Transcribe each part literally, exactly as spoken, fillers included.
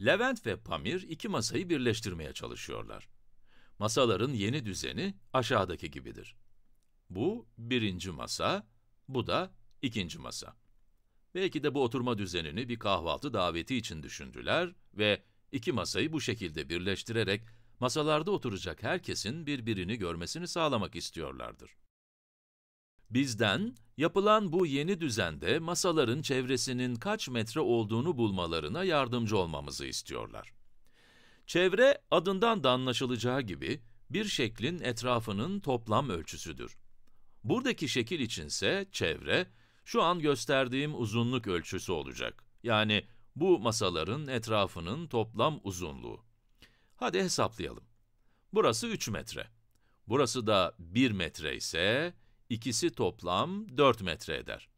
Levent ve Pamir iki masayı birleştirmeye çalışıyorlar. Masaların yeni düzeni aşağıdaki gibidir. Bu birinci masa, bu da ikinci masa. Belki de bu oturma düzenini bir kahvaltı daveti için düşündüler ve iki masayı bu şekilde birleştirerek masalarda oturacak herkesin birbirini görmesini sağlamak istiyorlardır. Bizden, yapılan bu yeni düzende masaların çevresinin kaç metre olduğunu bulmalarına yardımcı olmamızı istiyorlar. Çevre, adından da anlaşılacağı gibi, bir şeklin etrafının toplam ölçüsüdür. Buradaki şekil içinse çevre, şu an gösterdiğim uzunluk ölçüsü olacak. Yani bu masaların etrafının toplam uzunluğu. Hadi hesaplayalım. Burası üç metre. Burası da bir metre ise, ikisi toplam dört metre eder.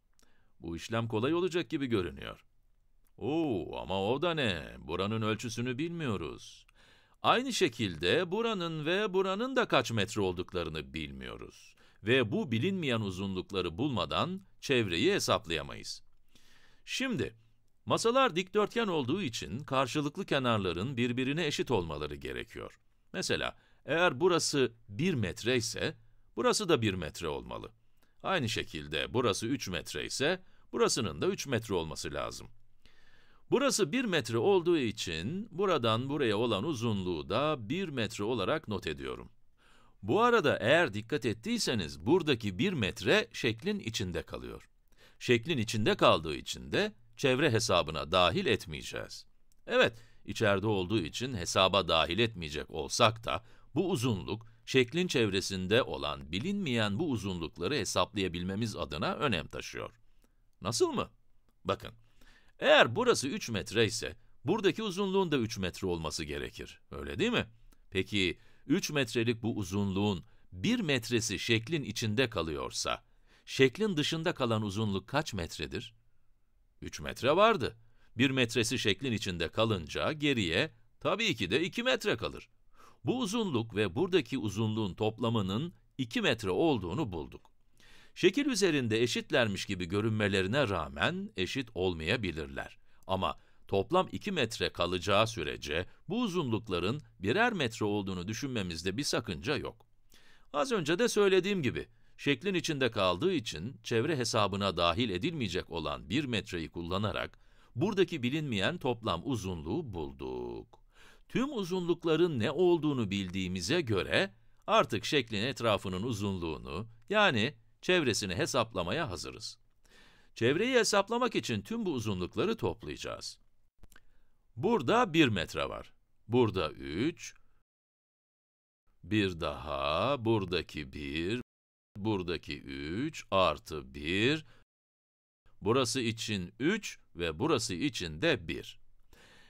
Bu işlem kolay olacak gibi görünüyor. Oo, ama o da ne? Buranın ölçüsünü bilmiyoruz. Aynı şekilde buranın ve buranın da kaç metre olduklarını bilmiyoruz. Ve bu bilinmeyen uzunlukları bulmadan çevreyi hesaplayamayız. Şimdi, masalar dikdörtgen olduğu için karşılıklı kenarların birbirine eşit olmaları gerekiyor. Mesela, eğer burası bir metre ise, burası da bir metre olmalı. Aynı şekilde burası üç metre ise, burasının da üç metre olması lazım. Burası bir metre olduğu için, buradan buraya olan uzunluğu da bir metre olarak not ediyorum. Bu arada eğer dikkat ettiyseniz, buradaki bir metre şeklin içinde kalıyor. Şeklin içinde kaldığı için de çevre hesabına dahil etmeyeceğiz. Evet, içeride olduğu için hesaba dahil etmeyecek olsak da, bu uzunluk, şeklin çevresinde olan bilinmeyen bu uzunlukları hesaplayabilmemiz adına önem taşıyor. Nasıl mı? Bakın, eğer burası üç metre ise, buradaki uzunluğun da üç metre olması gerekir, öyle değil mi? Peki, üç metrelik bu uzunluğun bir metresi şeklin içinde kalıyorsa, şeklin dışında kalan uzunluk kaç metredir? üç metre vardı. bir metresi şeklin içinde kalınca geriye tabii ki de iki metre kalır. Bu uzunluk ve buradaki uzunluğun toplamının iki metre olduğunu bulduk. Şekil üzerinde eşitlermiş gibi görünmelerine rağmen eşit olmayabilirler. Ama toplam iki metre kalacağı sürece bu uzunlukların birer metre olduğunu düşünmemizde bir sakınca yok. Az önce de söylediğim gibi, şeklin içinde kaldığı için çevre hesabına dahil edilmeyecek olan bir metreyi kullanarak buradaki bilinmeyen toplam uzunluğu bulduk. Tüm uzunlukların ne olduğunu bildiğimize göre artık şeklin etrafının uzunluğunu, yani çevresini hesaplamaya hazırız. Çevreyi hesaplamak için tüm bu uzunlukları toplayacağız. Burada bir metre var. Burada üç, bir daha, buradaki bir, buradaki üç, artı bir, burası için üç ve burası için de bir.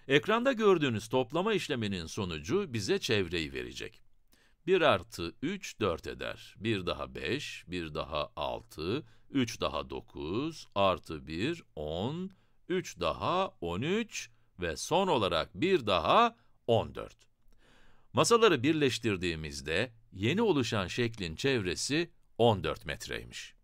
Ekranda gördüğünüz toplama işleminin sonucu bize çevreyi verecek. bir artı üç, dört eder. bir daha beş, bir daha altı, üç daha dokuz, artı bir, on, üç daha on üç ve son olarak bir daha on dört. Masaları birleştirdiğimizde yeni oluşan şeklin çevresi on dört metreymiş.